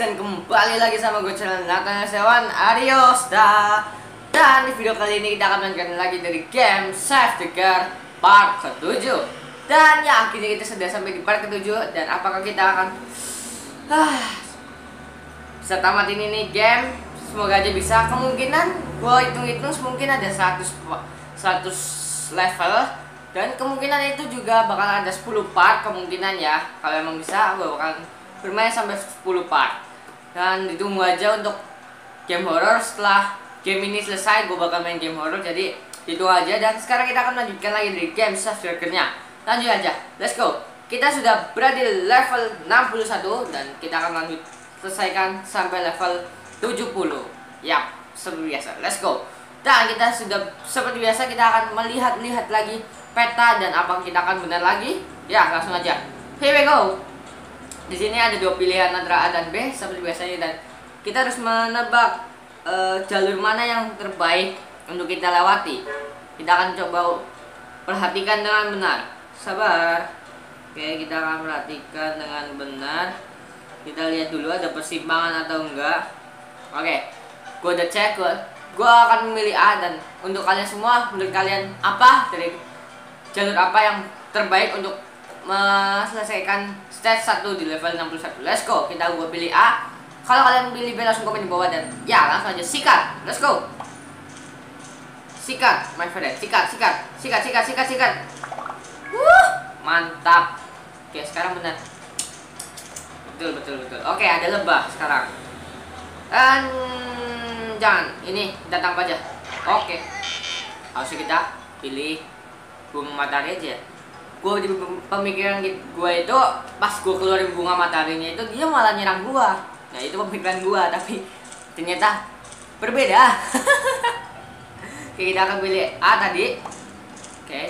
dan kembali lagi sama gue channel Natanael Setiawan Ariosta. Dan di video kali ini kita akan melanjutkan lagi dari game Save the Girl part ke-7. Dan ya, akhirnya kita sudah sampai di part ke-7. Dan apakah kita akan bisa tamat ini nih game? Semoga aja bisa. Kemungkinan gue hitung-hitung mungkin ada 100 level. Dan kemungkinan itu juga bakal ada 10 part kemungkinan ya. Kalau emang bisa gue bakal bermain sampai 10 part. Dan ditunggu aja untuk game horror. Setelah game ini selesai gue bakal main game horror. Jadi itu aja. Dan sekarang kita akan lanjutkan lagi dari game subscribernya. Lanjut aja, let's go. Kita sudah berada di level 61. Dan kita akan lanjut selesaikan sampai level 70. Yap, seperti biasa, let's go. Dan kita sudah seperti biasa kita akan melihat-lihat lagi peta. Dan apa kita akan benar lagi? Ya, langsung aja, here we go. Di sini ada dua pilihan antara A dan B seperti biasanya, dan kita harus menebak jalur mana yang terbaik untuk kita lewati. Kita akan coba perhatikan dengan benar. Sabar. Oke, kita akan perhatikan dengan benar. Kita lihat dulu ada persimpangan atau enggak. Oke, gua udah cek. Gua akan memilih A. Dan untuk kalian semua, menurut kalian apa dari jalur apa yang terbaik untuk selesaikan stage 1 di level 61. Let's go. Kita gua pilih A. Kalau kalian pilih B langsung komen di bawah. Dan ya langsung aja sikat. Let's go. Sikat my friend. Sikat. Mantap. Oke, sekarang benar. Betul. Oke, ada lebah sekarang. Dan jangan ini datang aja. Oke. Harus kita pilih bunga matahari aja. Gue di pemikiran gue itu pas gue keluarin bunga mataharinya itu dia malah nyerang gue. Nah itu pemikiran gue, tapi ternyata berbeda. Oke, kita akan pilih A tadi. Oke.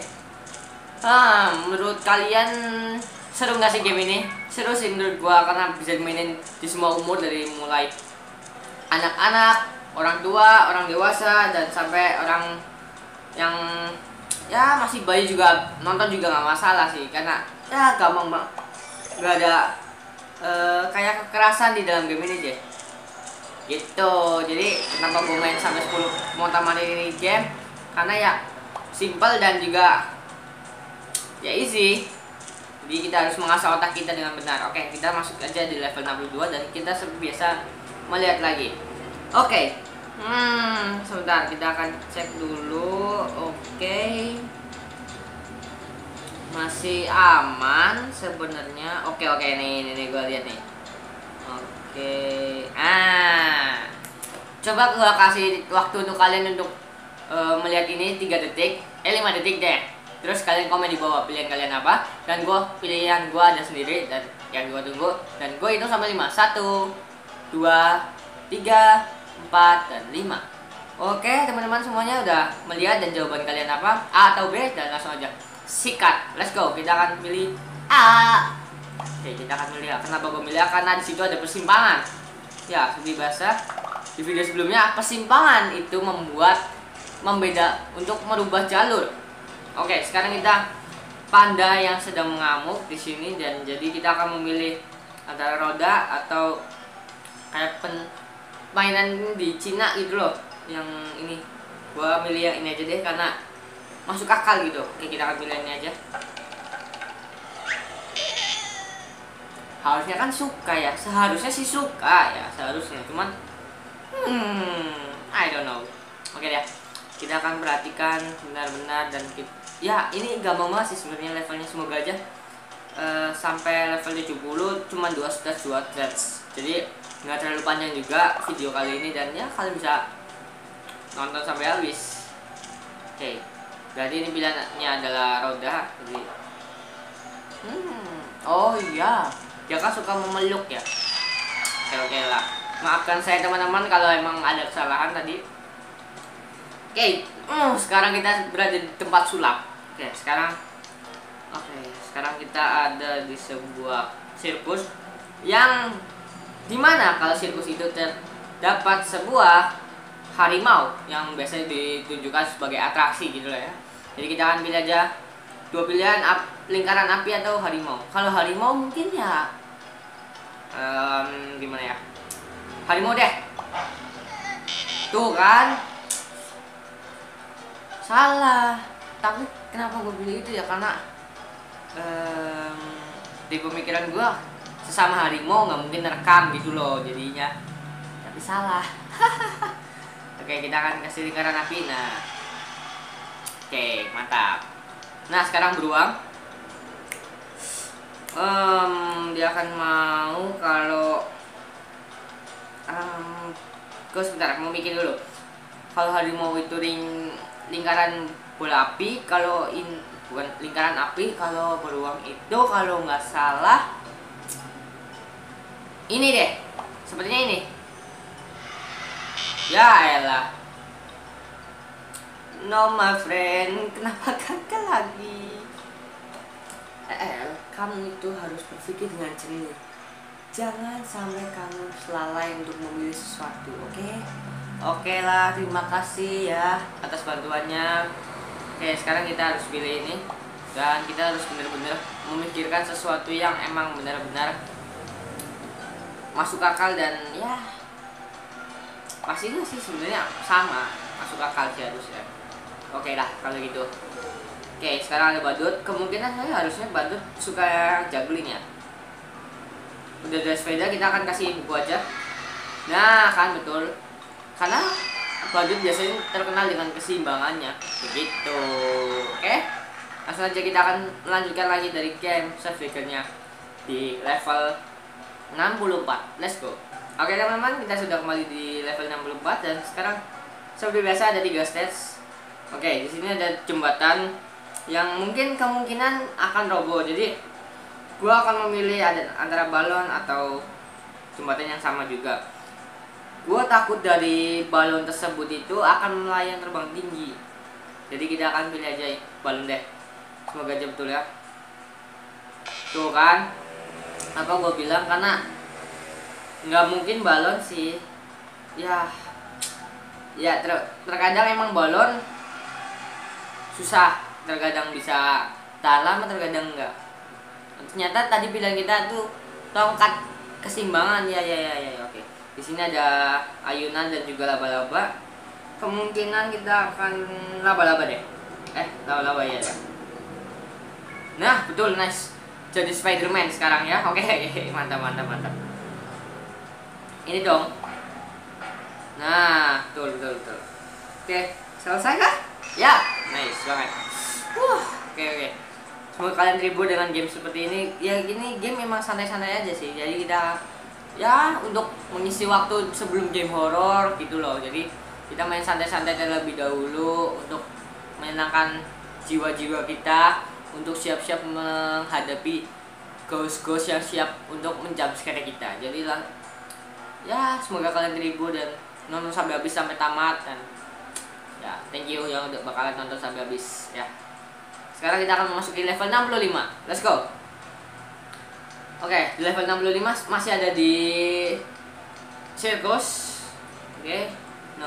Menurut kalian seru nggak sih game ini? Seru sih menurut gue karena bisa dimainin di semua umur, dari mulai anak-anak, orang tua, orang dewasa, dan sampai orang yang ya masih bayi juga nonton juga nggak masalah sih, karena ya gampang banget, nggak ada kayak kekerasan di dalam game ini aja gitu. Jadi kenapa gue main sampai 10 mau tamat ini game, karena ya simple dan juga ya easy. Jadi kita harus mengasah otak kita dengan benar. Oke, kita masuk aja di level 62 dan kita seperti biasa melihat lagi. Oke. Sebentar, kita akan cek dulu. Oke. Masih aman sebenarnya. Oke, ini gua lihat nih. Oke. Coba gua kasih waktu untuk kalian untuk melihat ini 3 detik, 5 detik deh. Terus kalian komen di bawah pilihan kalian apa, dan pilihan gua ada sendiri dan yang gua tunggu, dan gua hitung sampai 5. 1 2 3 4 dan 5. Oke, teman-teman semuanya udah melihat dan jawaban kalian apa, A atau B? Dan langsung aja sikat, let's go. Kita akan pilih A. Oke, kita akan pilih A. Kenapa gue pilih A? Karena di situ ada persimpangan. Ya, seperti bahasa di video sebelumnya, persimpangan itu membeda untuk merubah jalur. Oke, sekarang kita panda yang sedang mengamuk di sini, dan jadi kita akan memilih antara roda atau kayak mainan di Cina gitu loh. Yang ini gua milih yang ini aja deh karena masuk akal gitu. Oke, kita akan pilih ini aja. Harusnya kan suka ya, seharusnya sih suka ya, seharusnya, cuman I don't know. Oke deh, kita akan perhatikan benar-benar. Dan kita, ya ini gampang banget sih sebenarnya levelnya. Semoga aja sampai level 70 cuman 2 stage. Jadi nggak terlalu panjang juga video kali ini, dan ya kalian bisa nonton sampai habis. Oke, berarti ini pilihannya adalah roda. Jadi oh iya, dia kan suka memeluk ya. Oke lah, maafkan saya teman-teman kalau emang ada kesalahan tadi. Oke, sekarang kita berada di tempat sulap. Oke, sekarang kita ada di sebuah sirkus yang dimana kalau sirkus itu terdapat sebuah harimau yang biasanya ditunjukkan sebagai atraksi gitu loh ya. Jadi kita akan pilih aja dua pilihan, lingkaran api atau harimau. Kalau harimau mungkin ya gimana ya, harimau deh. Tuh kan. Salah. Tapi kenapa gue pilih itu ya, karena di pemikiran gue sesama harimau nggak mungkin nerekam gitu loh jadinya, tapi salah. Oke, kita akan kasih lingkaran api. Nah, oke, mantap. Nah sekarang beruang, dia akan mau kalau gue sebentar mau bikin dulu. Kalau harimau itu lingkaran bola api, kalau bukan lingkaran api, kalau beruang itu kalau nggak salah ini deh, sepertinya ini. Ya elah. No my friend, kenapa gagal lagi? Kamu itu harus berpikir dengan jernih. Jangan sampai kamu selalai untuk memilih sesuatu, oke? Oke lah, terima kasih ya atas bantuannya. Oke, sekarang kita harus pilih ini. Dan kita harus benar-benar memikirkan sesuatu yang emang benar-benar masuk akal dan ya pastinya sih sebenarnya sama, masuk akal sih harusnya. Oke lah kalau gitu. Oke, sekarang ada badut. Kemungkinan saya harusnya badut suka juggling ya. Udah dari sepeda kita akan kasih buku aja. Nah kan betul, karena badut biasanya terkenal dengan keseimbangannya begitu. Oke, langsung aja kita akan melanjutkan lagi dari game Save the Girl-nya di level 64, let's go. Oke teman-teman, kita sudah kembali di level 64 dan sekarang seperti biasa ada 3 stage. Oke, di sini ada jembatan yang mungkin kemungkinan akan roboh. Jadi, gua akan memilih antara balon atau jembatan yang sama juga. Gua takut dari balon tersebut itu akan melayang terbang tinggi. Jadi kita akan pilih aja balon deh. Semoga aja betul ya. Tuh kan? Apa gue bilang, karena nggak mungkin balon sih ya. Ya terkadang emang balon susah, terkadang bisa tahan lama, terkadang enggak. Ternyata tadi pilihan kita tuh tongkat keseimbangan ya. Oke, di sini ada ayunan dan juga laba-laba. Kemungkinan kita akan laba-laba deh. Laba-laba ya deh. Nah betul, nice. Jadi Spiderman sekarang ya. Oke, mantap. Ini dong. Nah, betul. Oke, selesai kah? Ya, nice banget. Oke. Semoga kalian terhibur dengan game seperti ini. Ya, ini game memang santai-santai aja sih. Jadi kita ya untuk mengisi waktu sebelum game horor gitu loh. Jadi kita main santai-santai terlebih dahulu untuk menenangkan jiwa-jiwa kita, untuk siap-siap menghadapi ghost-ghost yang siap untuk menjumpscare kita. Jadilah ya, semoga kalian terhibur dan nonton sampai habis, sampai tamat. Dan ya, thank you yang udah bakalan nonton sampai habis ya. Sekarang kita akan memasuki level 65, let's go. Oke, di level 65 masih ada di circus. Oke, no,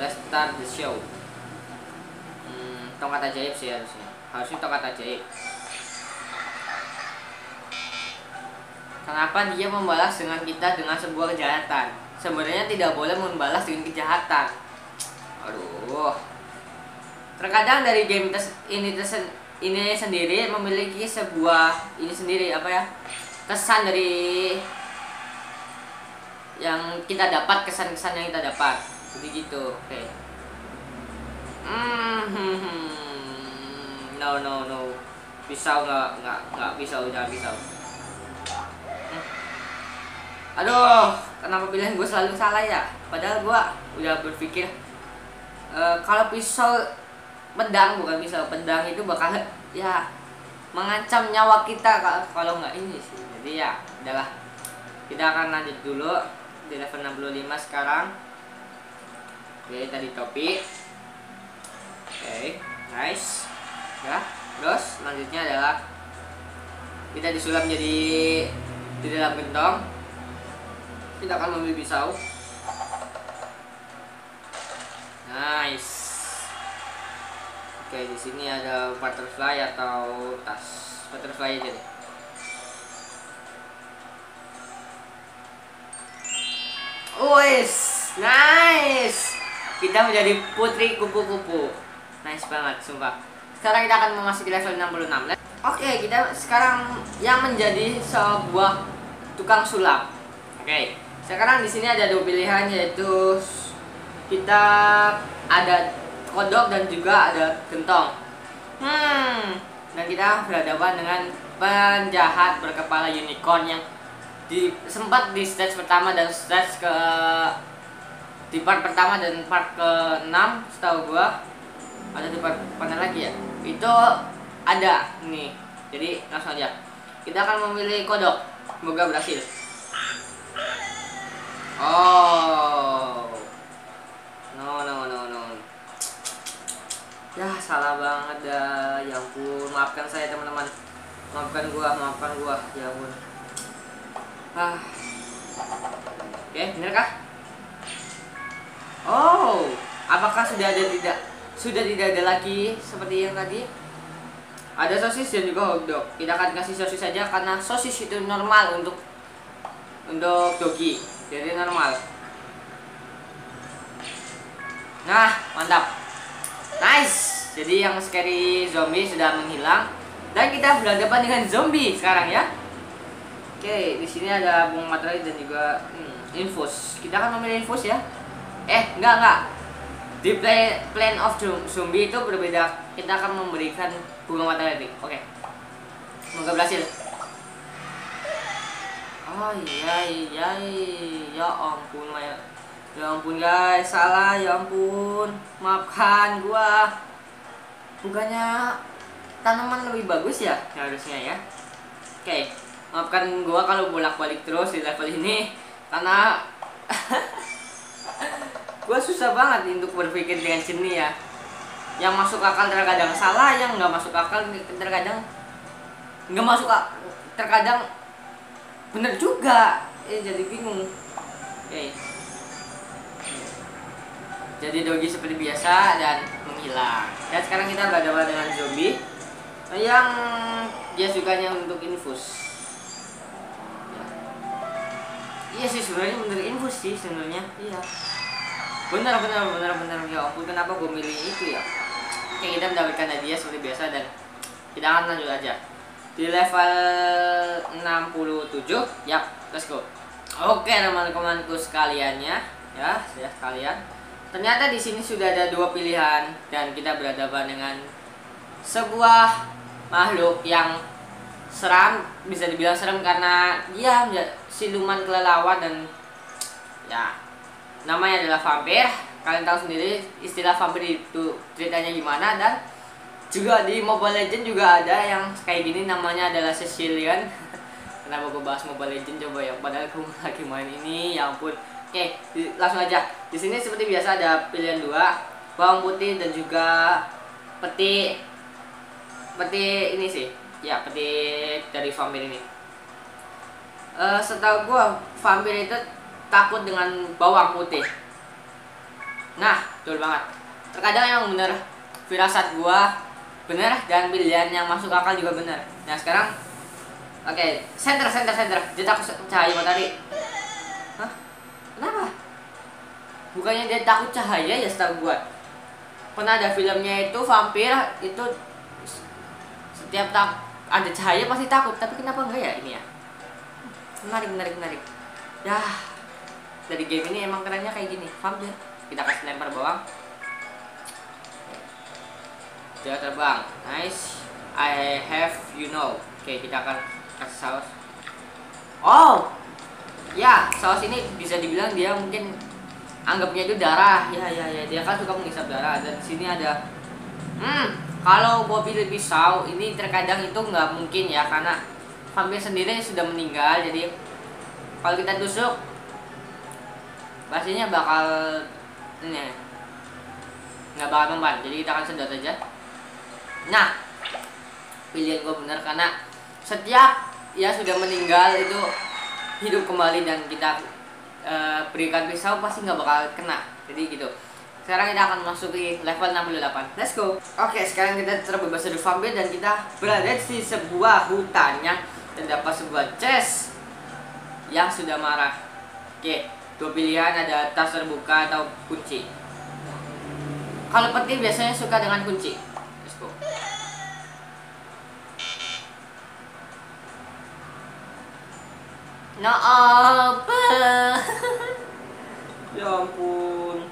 let's start the show. Tongkat ajaib sih harusnya tongkat ajaib. Kenapa dia membalas dengan kita dengan sebuah kejahatan? Sebenarnya tidak boleh membalas dengan kejahatan. Aduh. Terkadang dari game ini sendiri memiliki sebuah ini sendiri apa ya? Kesan dari yang kita dapat, kesan-kesan yang kita dapat. Jadi gitu. Oke. No. Pisau nggak pisau, jangan pisau. Aduh, kenapa pilihan gue selalu salah ya? Padahal gue udah berpikir kalau pisau, pedang bukan pisau, pedang itu bakal ya mengancam nyawa kita kalau nggak ini sih. Jadi ya, udahlah. Kita akan lanjut dulu di level 65 sekarang. Oke, tadi topi. Oke, nice. Ya, terus selanjutnya adalah kita disulap jadi di dalam gentong. Kita akan memilih pisau. Nice. Oke, di sini ada butterfly atau tas. Butterfly aja deh. Wes, nice. Kita menjadi putri kupu-kupu. Nice banget, sumpah. Sekarang kita akan memasuki level 66. Oke, kita sekarang yang menjadi sebuah tukang sulap. Oke. Sekarang di sini ada dua pilihan, yaitu kita ada kodok dan juga ada gentong. Dan kita berhadapan dengan penjahat berkepala unicorn yang sempat di stage pertama dan stage ke di part pertama dan part ke-6 setahu gua. Ada di part mana lagi ya? Itu ada nih. Jadi langsung aja. Kita akan memilih kodok. Semoga berhasil. Oh. No. Yah, salah banget dah. Ya ampun, maafkan saya teman-teman. Maafkan gua. Ya ampun. Oke, bener kah? Oh, apakah sudah tidak ada lagi seperti yang tadi? Ada sosis dan juga hotdog. Kita akan kasih sosis saja karena sosis itu normal untuk doggy. Jadi normal. Nah, mantap. Nice. Jadi yang scary zombie sudah menghilang dan kita berhadapan dengan zombie sekarang ya. Oke, di sini ada bumbu matahari dan juga infus. Kita akan memilih infus ya. Enggak. Di plan of zombie itu berbeda. Kita akan memberikan bunga matahari. Oke. Semoga berhasil. Ya ampun, Maya. Ya ampun guys, salah. Ya ampun. Maafkan gua. Bukannya tanaman lebih bagus ya? Harusnya ya. Oke. Maafkan gua kalau bolak-balik terus di level ini karena gua susah banget untuk berpikir dengan jernih ya. Yang masuk akal terkadang salah, yang nggak masuk akal terkadang nggak masuk akal, terkadang bener juga. Jadi bingung. Oke. Jadi doggy seperti biasa dan menghilang. Dan sekarang kita berhadapan dengan zombie yang dia sukanya untuk infus. Iya sih sebenarnya bener infus sih sebenarnya. Iya. Benar ya. Aku kenapa gue milih itu ya? Oke, kita mendapatkan hadiah seperti biasa dan kita akan lanjut aja. Di level 67. Yap, let's go. Oke, teman-temanku sekaliannya ya, kalian. Ternyata di sini sudah ada dua pilihan dan kita berhadapan dengan sebuah makhluk yang seram, bisa dibilang seram karena dia siluman kelelawar dan ya namanya adalah vampir. Kalian tahu sendiri istilah vampir itu ceritanya gimana, dan juga di Mobile Legends juga ada yang kayak gini, namanya adalah Cecilion. Kenapa gue bahas Mobile Legends coba ya, padahal gue lagi main ini, ya ampun. Oke, langsung aja. Di sini seperti biasa ada pilihan dua, bawang putih dan juga peti ini sih. Ya, peti dari vampir ini. Setahu gua vampir itu takut dengan bawang putih. Nah, betul banget. Terkadang emang bener firasat gua bener dan pilihan yang masuk akal juga bener. Nah, sekarang oke, center. Dia takut cahaya matahari. Hah? Kenapa? Bukannya dia takut cahaya ya setahu gua. Pernah ada filmnya itu vampir itu setiap ada cahaya pasti takut, tapi kenapa enggak ya ini ya? Menarik. Ya, dari game ini emang kerennya kayak gini, paham ya? Kita kasih lempar bawang. Dia terbang, nice. I have you know. Oke, kita akan kasih saus. Oh, ya saus ini bisa dibilang dia mungkin anggapnya itu darah. Ya, dia kan suka menghisap darah. Dan sini ada, kalau gua pilih pisau, ini terkadang itu nggak mungkin ya, karena vampir sendiri sudah meninggal. Jadi kalau kita tusuk, pastinya bakal ini nggak bakal mempan. Jadi kita akan sedot aja. Nah, pilihan gua benar karena setiap ya sudah meninggal itu hidup kembali, dan kita berikan pisau pasti nggak bakal kena. Jadi gitu. Sekarang kita akan masuki level 68. Let's go. Oke, sekarang kita terbebas dari vampir dan kita berada di sebuah hutan yang terdapat sebuah chest yang sudah marah. Oke, Dua pilihan, ada tas terbuka atau kunci. Kalau petir biasanya suka dengan kunci. Let's go. No open. Ya ampun.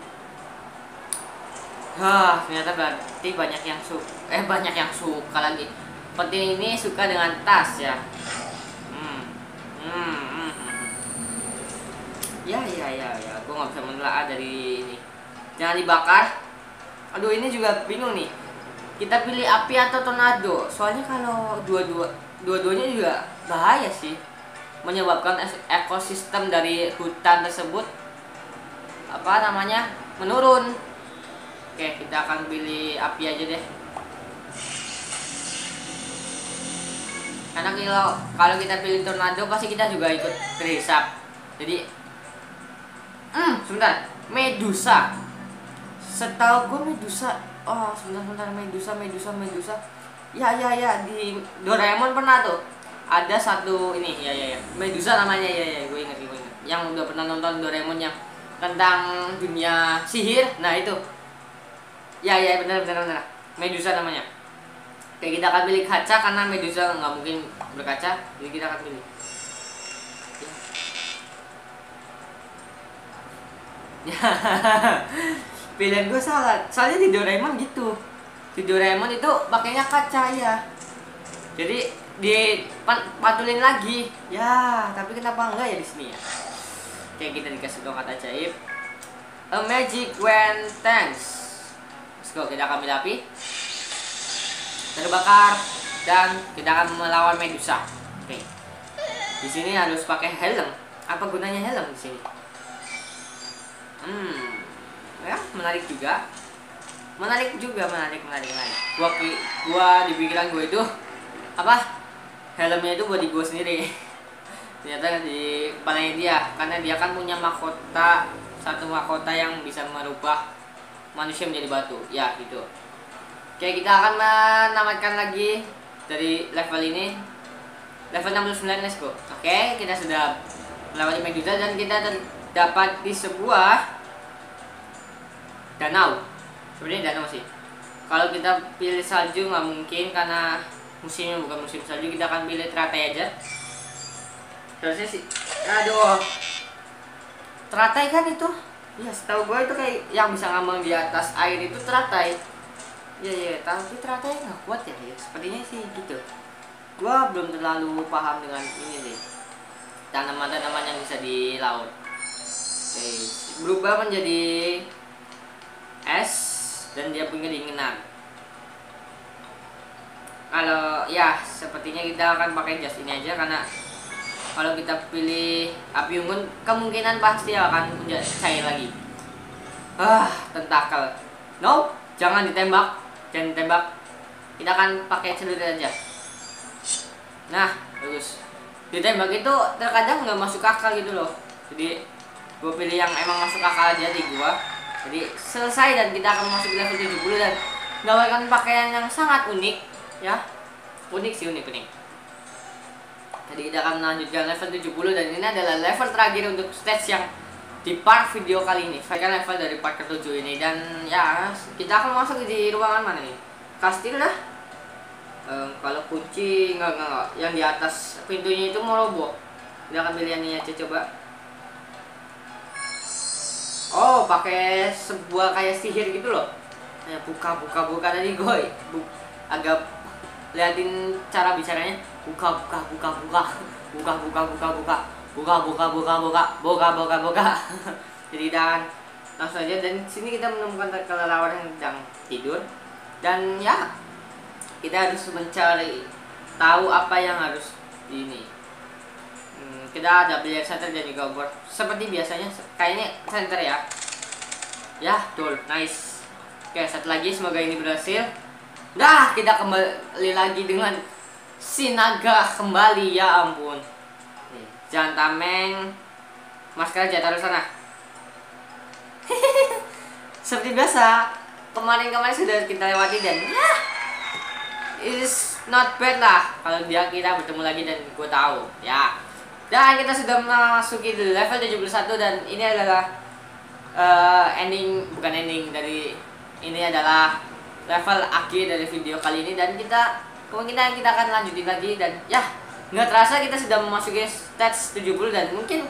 Hah, ternyata berarti banyak yang suka. Banyak yang suka lagi. Petir ini suka dengan tas ya. Ya. Gue nggak bisa menelaah dari ini. Jangan dibakar. Aduh, ini juga bingung nih. Kita pilih api atau tornado. Soalnya kalau dua-duanya juga bahaya sih. Menyebabkan ekosistem dari hutan tersebut menurun. Oke, kita akan pilih api aja deh. Karena kalau kita pilih tornado pasti kita juga ikut kehisap. Jadi sebentar. Medusa. Setahu gue Medusa, Medusa. Ya, di Doraemon pernah tuh. Ada satu ini, ya. Medusa namanya, ya, gue inget. Yang udah pernah nonton Doraemon yang tentang dunia sihir, nah itu. Ya, benar. Medusa namanya. Oke, kita akan pilih kaca karena Medusa nggak mungkin berkaca, jadi kita akan pilih. Pilihan gue salah, soalnya di Doraemon gitu. Di Doraemon itu pakainya kaca ya. Jadi dipantulin lagi. Ya, tapi kenapa enggak ya di sini ya? Kayak kita dikasih tongkat ajaib. A magic when thanks. Let's go, kita akan ambil api. Terbakar dan kita akan melawan Medusa. Oke. Di sini harus pakai helm. Apa gunanya helm di sini? Ya, menarik juga. Gua di pikiran gue itu helmnya itu buat gue sendiri. Ternyata di kepalanya dia, karena dia kan punya mahkota, satu mahkota yang bisa merubah manusia menjadi batu. Ya gitu. Oke, kita akan menamatkan lagi dari level ini. Level 69, let's go. Oke, kita sudah melewati Medusa dan kita terdapat di sebuah danau. Sebenarnya danau sih. Kalau kita pilih salju nggak mungkin karena musimnya bukan musim salju. Kita akan pilih teratai aja. Terusnya sih, aduh, teratai kan itu? Ya, setahu gue itu kayak yang bisa ngambang di atas air itu teratai. Ya, tapi teratai nggak kuat ya. Sepertinya sih gitu. Gue belum terlalu paham dengan ini nih, tanaman-tanaman yang bisa di laut. Oke, berubah menjadi es dan dia punya keinginan. Kalau ya sepertinya kita akan pakai jas ini aja karena kalau kita pilih api unggun kemungkinan pasti akan cair lagi. Tentakel. No, jangan ditembak. Kita akan pakai celurit aja. Nah, bagus. Ditembak itu terkadang nggak masuk akal gitu loh. Jadi gue pilih yang emang masuk akal aja di gua. Jadi selesai dan kita akan masuk ke level 70 dan mendapatkan pakaian yang sangat unik ya. Unik. Jadi kita akan melanjutkan level 70 dan ini adalah level terakhir untuk stage yang di part video kali ini. Saya level dari part ke-7 ini dan ya kita akan masuk di ruangan mana nih? Kastil lah. Kalau kunci enggak. Yang di atas pintunya itu mau roboh. Kita akan pilih yang ini aja coba. Oh, pakai sebuah kayak sihir gitu loh. Kayak buka tadi gue. Agak liatin cara bicaranya. Buka. Jadi dan langsung aja dan sini kita menemukan kelelawar yang sedang tidur dan ya kita harus mencari tahu apa yang harus ini. Kita ada player center dan juga board seperti biasanya, kayaknya center ya betul, nice. Oke, satu lagi, semoga ini berhasil. Nah, kita kembali lagi dengan si naga kembali, ya ampun. Jangan tameng, masker aja taruh sana. Seperti biasa kemarin sudah kita lewati dan ya it is not bad lah kalau dia kita bertemu lagi dan gue tahu ya Dan kita sudah memasuki level 71 dan ini adalah bukan ending dari ini adalah level akhir dari video kali ini, dan kita kemungkinan kita akan lanjutin lagi. Dan ya, nggak terasa kita sudah memasuki stage 70 dan mungkin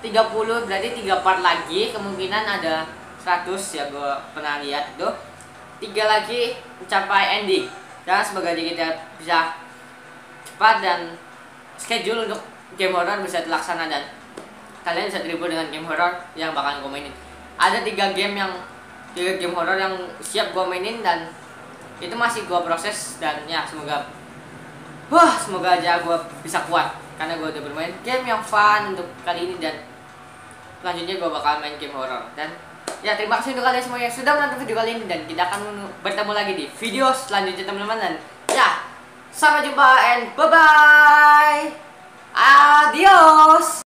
30, berarti 3 part lagi, kemungkinan ada 100 ya, gue pernah lihat tuh. 3 lagi mencapai ending, dan semoga kita bisa cepat dan schedule untuk game horror bisa terlaksana dan kalian bisa terhibur dengan game horror yang bakalan gue mainin. Ada 3 game horror yang siap gue mainin dan itu masih gue proses, dan ya semoga aja gue bisa kuat karena gue udah bermain game yang fun untuk kali ini, dan selanjutnya gue bakal main game horror. Dan ya, terima kasih untuk kalian semua yang sudah menonton video kali ini, dan kita akan bertemu lagi di video selanjutnya teman-teman. Dan ya, sampai jumpa and bye-bye.